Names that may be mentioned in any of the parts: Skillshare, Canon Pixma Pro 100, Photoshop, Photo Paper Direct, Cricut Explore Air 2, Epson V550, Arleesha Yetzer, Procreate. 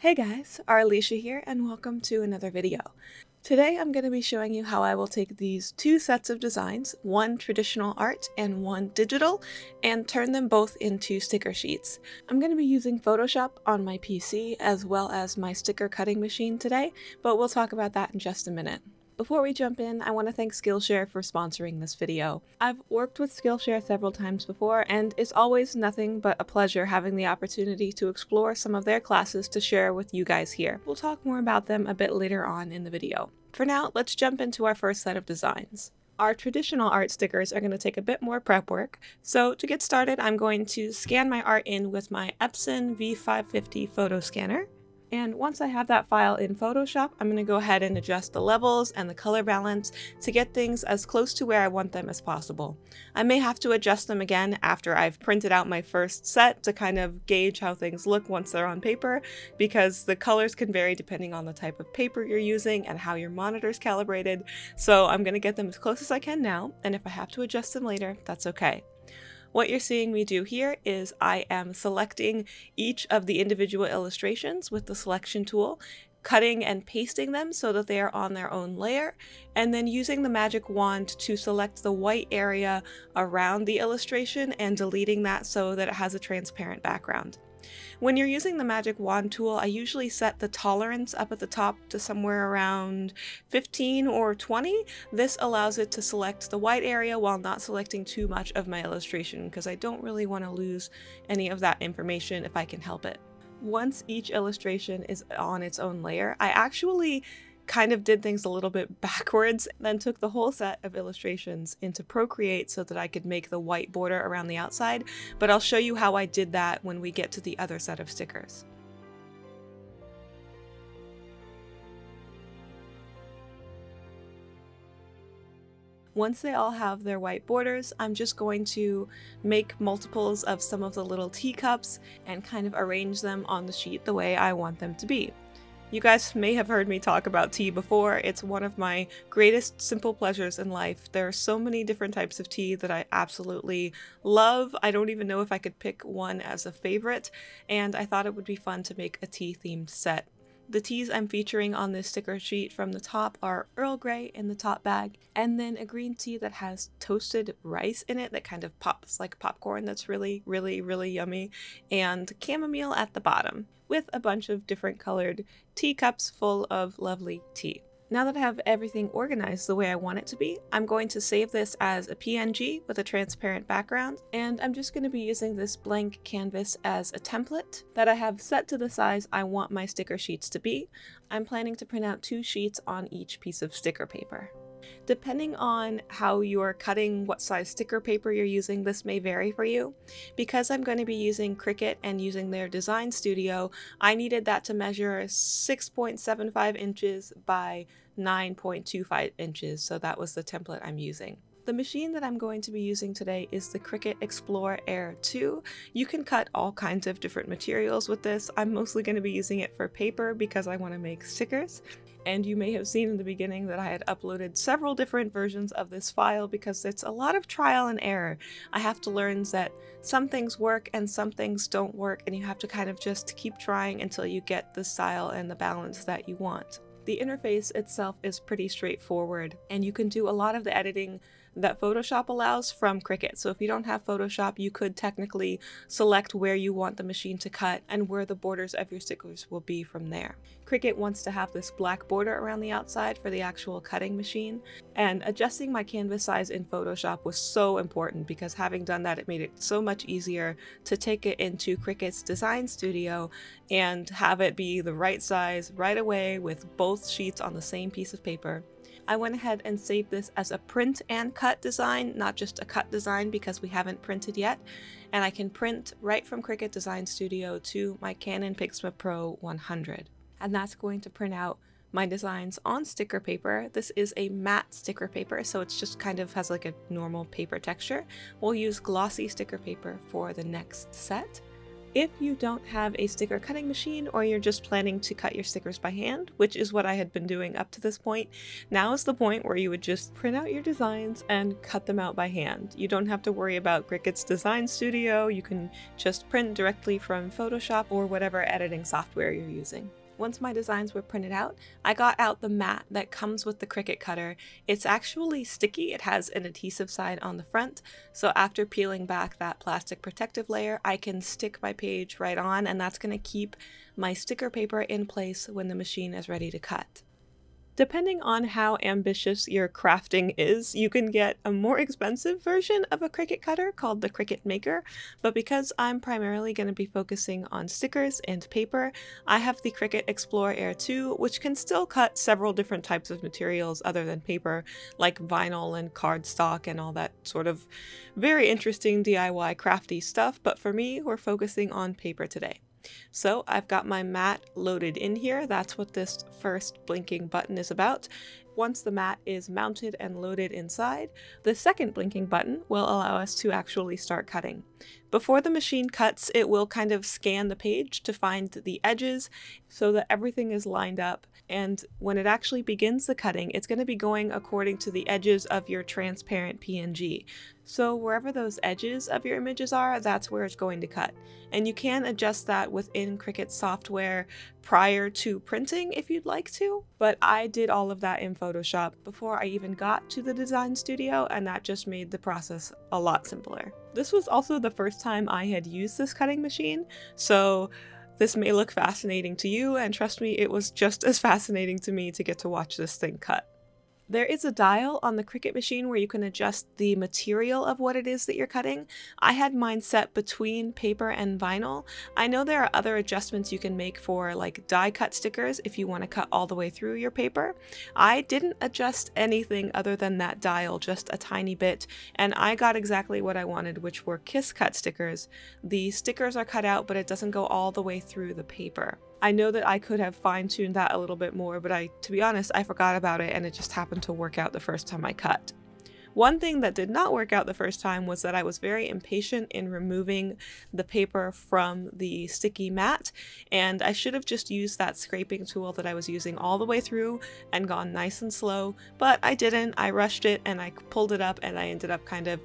Hey guys, Arleesha here and welcome to another video. Today I'm going to be showing you how I will take these two sets of designs, one traditional art and one digital, and turn them both into sticker sheets. I'm going to be using Photoshop on my PC as well as my sticker cutting machine today, but we'll talk about that in just a minute. Before we jump in, I want to thank Skillshare for sponsoring this video. I've worked with Skillshare several times before, and it's always nothing but a pleasure having the opportunity to explore some of their classes to share with you guys here. We'll talk more about them a bit later on in the video. For now, let's jump into our first set of designs. Our traditional art stickers are going to take a bit more prep work, so to get started, I'm going to scan my art in with my Epson V550 photo scanner. And once I have that file in Photoshop, I'm going to go ahead and adjust the levels and the color balance to get things as close to where I want them as possible. I may have to adjust them again after I've printed out my first set to kind of gauge how things look once they're on paper, because the colors can vary depending on the type of paper you're using and how your monitor's calibrated. So I'm going to get them as close as I can now, and if I have to adjust them later, that's okay. What you're seeing me do here is I am selecting each of the individual illustrations with the selection tool, cutting and pasting them so that they are on their own layer, and then using the magic wand to select the white area around the illustration and deleting that so that it has a transparent background. When you're using the magic wand tool, I usually set the tolerance up at the top to somewhere around 15 or 20. This allows it to select the white area while not selecting too much of my illustration, because I don't really want to lose any of that information if I can help it. Once each illustration is on its own layer, I actually kind of did things a little bit backwards, then took the whole set of illustrations into Procreate so that I could make the white border around the outside, but I'll show you how I did that when we get to the other set of stickers. Once they all have their white borders, I'm just going to make multiples of some of the little teacups and kind of arrange them on the sheet the way I want them to be. You guys may have heard me talk about tea before. It's one of my greatest simple pleasures in life. There are so many different types of tea that I absolutely love. I don't even know if I could pick one as a favorite, and I thought it would be fun to make a tea-themed set. The teas I'm featuring on this sticker sheet from the top are Earl Grey in the top bag, and then a green tea that has toasted rice in it that kind of pops like popcorn. That's really, really, really yummy, and chamomile at the bottom, with a bunch of different colored teacups full of lovely tea. Now that I have everything organized the way I want it to be, I'm going to save this as a PNG with a transparent background, and I'm just going to be using this blank canvas as a template that I have set to the size I want my sticker sheets to be. I'm planning to print out 2 sheets on each piece of sticker paper. Depending on how you're cutting, what size sticker paper you're using, this may vary for you. Because I'm going to be using Cricut and using their design studio, I needed that to measure 6.75 inches by 9.25 inches, so that was the template I'm using. The machine that I'm going to be using today is the Cricut Explore Air 2. You can cut all kinds of different materials with this. I'm mostly going to be using it for paper because I want to make stickers. And you may have seen in the beginning that I had uploaded several different versions of this file because it's a lot of trial and error. I have to learn that some things work and some things don't work, and you have to kind of just keep trying until you get the style and the balance that you want. The interface itself is pretty straightforward, and you can do a lot of the editing that Photoshop allows from Cricut. So if you don't have Photoshop, you could technically select where you want the machine to cut and where the borders of your stickers will be from there. Cricut wants to have this black border around the outside for the actual cutting machine, and adjusting my canvas size in Photoshop was so important because having done that, it made it so much easier to take it into Cricut's design studio and have it be the right size right away with both sheets on the same piece of paper. I went ahead and saved this as a print and cut design, not just a cut design because we haven't printed yet, and I can print right from Cricut Design Studio to my Canon Pixma Pro 100. And that's going to print out my designs on sticker paper. This is a matte sticker paper, so it's just kind of has like a normal paper texture. We'll use glossy sticker paper for the next set. If you don't have a sticker cutting machine or you're just planning to cut your stickers by hand, which is what I had been doing up to this point, now is the point where you would just print out your designs and cut them out by hand. You don't have to worry about Cricut's Design Studio, you can just print directly from Photoshop or whatever editing software you're using. Once my designs were printed out, I got out the mat that comes with the Cricut cutter. It's actually sticky, it has an adhesive side on the front, so after peeling back that plastic protective layer, I can stick my page right on, and that's going to keep my sticker paper in place when the machine is ready to cut. Depending on how ambitious your crafting is, you can get a more expensive version of a Cricut cutter called the Cricut Maker, but because I'm primarily going to be focusing on stickers and paper, I have the Cricut Explore Air 2, which can still cut several different types of materials other than paper, like vinyl and cardstock and all that sort of very interesting DIY crafty stuff, but for me, we're focusing on paper today. So I've got my mat loaded in here. That's what this first blinking button is about. Once the mat is mounted and loaded inside, the second blinking button will allow us to actually start cutting. Before the machine cuts, it will kind of scan the page to find the edges so that everything is lined up. And when it actually begins the cutting, it's going to be going according to the edges of your transparent PNG. So wherever those edges of your images are, that's where it's going to cut. And you can adjust that within Cricut software prior to printing if you'd like to, but I did all of that in Photoshop before I even got to the design studio, and that just made the process a lot simpler. This was also the first time I had used this cutting machine, so this may look fascinating to you, and trust me, it was just as fascinating to me to get to watch this thing cut. There is a dial on the Cricut machine where you can adjust the material of what it is that you're cutting. I had mine set between paper and vinyl. I know there are other adjustments you can make for like die cut stickers if you want to cut all the way through your paper. I didn't adjust anything other than that dial just a tiny bit, and I got exactly what I wanted, which were kiss cut stickers. The stickers are cut out, but it doesn't go all the way through the paper. I know that I could have fine-tuned that a little bit more, but to be honest, I forgot about it and it just happened to work out the first time I cut. One thing that did not work out the first time was that I was very impatient in removing the paper from the sticky mat, and I should have just used that scraping tool that I was using all the way through and gone nice and slow, but I didn't. I rushed it and I pulled it up and I ended up kind of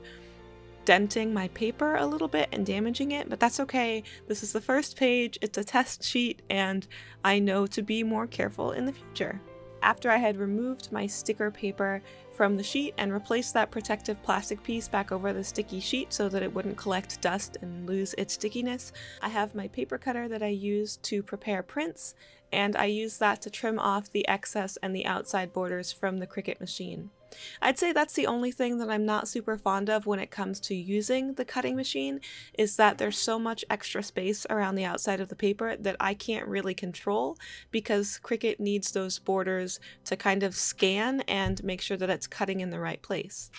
denting my paper a little bit and damaging it, but that's okay. This is the first page, it's a test sheet, and I know to be more careful in the future. After I had removed my sticker paper from the sheet and replaced that protective plastic piece back over the sticky sheet so that it wouldn't collect dust and lose its stickiness, I have my paper cutter that I use to prepare prints, and I use that to trim off the excess and the outside borders from the Cricut machine. I'd say that's the only thing that I'm not super fond of when it comes to using the cutting machine, is that there's so much extra space around the outside of the paper that I can't really control, because Cricut needs those borders to kind of scan and make sure that it's cutting in the right place.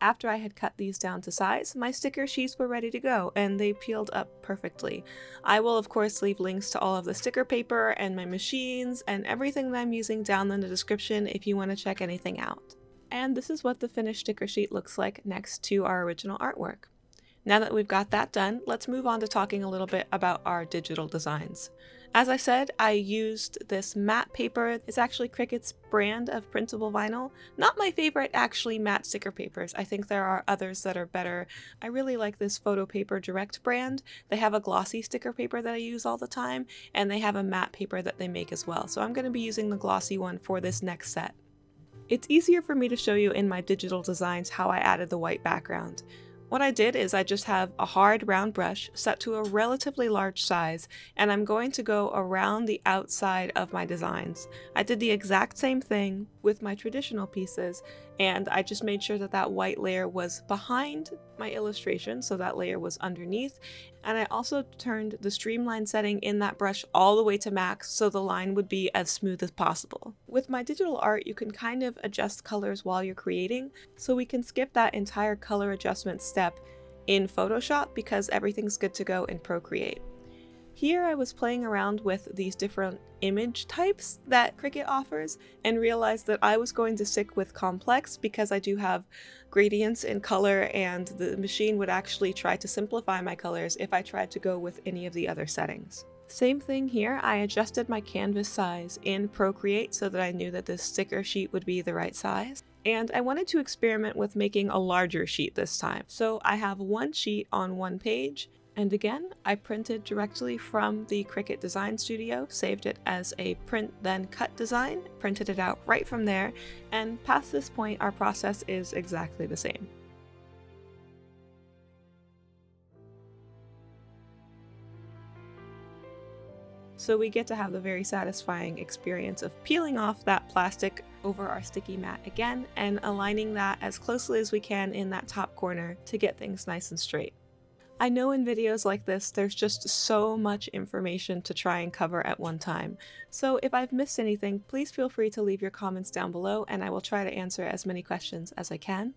After I had cut these down to size, my sticker sheets were ready to go, and they peeled up perfectly. I will of course leave links to all of the sticker paper and my machines and everything that I'm using down in the description if you want to check anything out. And this is what the finished sticker sheet looks like next to our original artwork. Now that we've got that done, let's move on to talking a little bit about our digital designs. As I said, I used this matte paper. It's actually Cricut's brand of printable vinyl. Not my favorite, actually, matte sticker papers. I think there are others that are better. I really like this Photo Paper Direct brand. They have a glossy sticker paper that I use all the time, and they have a matte paper that they make as well. So I'm going to be using the glossy one for this next set. It's easier for me to show you in my digital designs how I added the white background. What I did is I just have a hard round brush set to a relatively large size, and I'm going to go around the outside of my designs. I did the exact same thing with my traditional pieces, and I just made sure that that white layer was behind my illustration, so that layer was underneath, and I also turned the streamline setting in that brush all the way to max so the line would be as smooth as possible. With my digital art, you can kind of adjust colors while you're creating, so we can skip that entire color adjustment step in Photoshop because everything's good to go in Procreate. Here I was playing around with these different image types that Cricut offers and realized that I was going to stick with complex because I do have gradients in color and the machine would actually try to simplify my colors if I tried to go with any of the other settings. Same thing here, I adjusted my canvas size in Procreate so that I knew that this sticker sheet would be the right size. And I wanted to experiment with making a larger sheet this time. So I have one sheet on one page. And again, I printed directly from the Cricut Design Studio, saved it as a print then cut design, printed it out right from there, and past this point our process is exactly the same. So we get to have the very satisfying experience of peeling off that plastic over our sticky mat again and aligning that as closely as we can in that top corner to get things nice and straight. I know in videos like this, there's just so much information to try and cover at one time. So if I've missed anything, please feel free to leave your comments down below and I will try to answer as many questions as I can.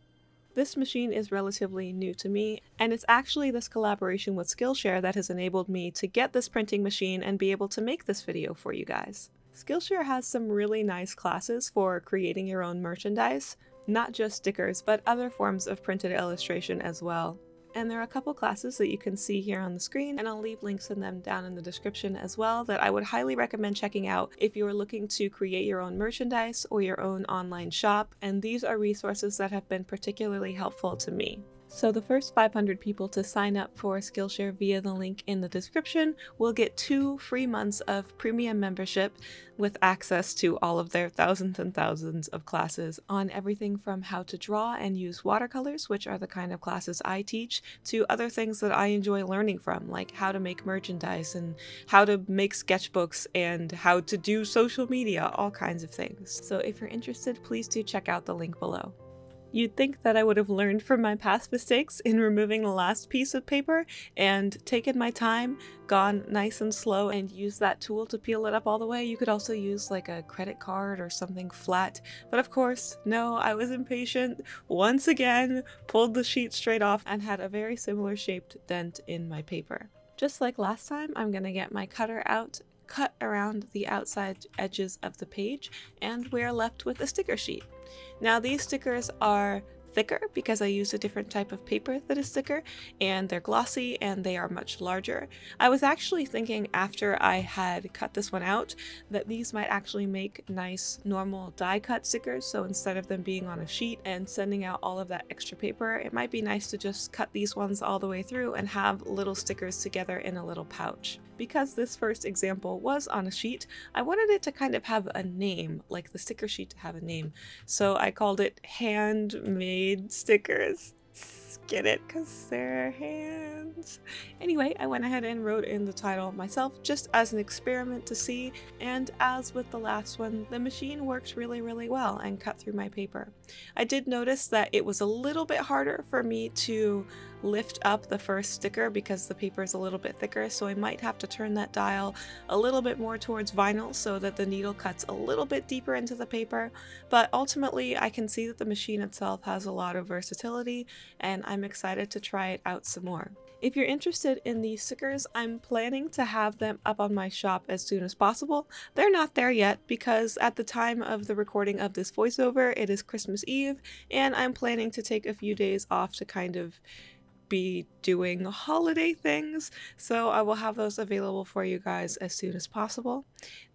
This machine is relatively new to me, and it's actually this collaboration with Skillshare that has enabled me to get this printing machine and be able to make this video for you guys. Skillshare has some really nice classes for creating your own merchandise, not just stickers, but other forms of printed illustration as well. And there are a couple classes that you can see here on the screen, and I'll leave links in them down in the description as well, that I would highly recommend checking out if you're looking to create your own merchandise or your own online shop, and these are resources that have been particularly helpful to me. So the first 500 people to sign up for Skillshare via the link in the description will get 2 free months of premium membership with access to all of their thousands and thousands of classes on everything from how to draw and use watercolors, which are the kind of classes I teach, to other things that I enjoy learning from, like how to make merchandise and how to make sketchbooks and how to do social media, all kinds of things. So if you're interested, please do check out the link below. You'd think that I would have learned from my past mistakes in removing the last piece of paper and taken my time, gone nice and slow, and used that tool to peel it up all the way. You could also use like a credit card or something flat, but of course, no, I was impatient. Once again, pulled the sheet straight off and had a very similar shaped dent in my paper. Just like last time, I'm gonna get my cutter out, cut around the outside edges of the page, and we're left with a sticker sheet. Now these stickers are thicker because I used a different type of paper that is thicker, and they're glossy and they are much larger. I was actually thinking after I had cut this one out that these might actually make nice normal die cut stickers, so instead of them being on a sheet and sending out all of that extra paper, it might be nice to just cut these ones all the way through and have little stickers together in a little pouch. Because this first example was on a sheet, I wanted it to kind of have a name, like the sticker sheet to have a name, so I called it handmade stickers. Get it? Because they're hands. Anyway, I went ahead and wrote in the title myself just as an experiment to see, and as with the last one, the machine works really well and cut through my paper. I did notice that it was a little bit harder for me to lift up the first sticker because the paper is a little bit thicker, so I might have to turn that dial a little bit more towards vinyl so that the needle cuts a little bit deeper into the paper, but ultimately I can see that the machine itself has a lot of versatility and I'm excited to try it out some more. If you're interested in these stickers, I'm planning to have them up on my shop as soon as possible. They're not there yet because at the time of the recording of this voiceover, it is Christmas Eve, and I'm planning to take a few days off to kind of be doing holiday things, so I will have those available for you guys as soon as possible.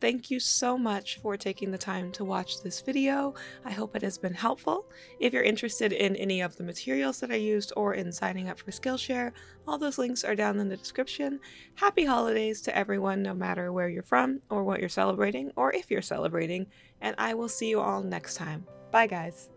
Thank you so much for taking the time to watch this video. I hope it has been helpful. If you're interested in any of the materials that I used or in signing up for Skillshare, all those links are down in the description. Happy holidays to everyone, no matter where you're from or what you're celebrating or if you're celebrating, and I will see you all next time. Bye guys.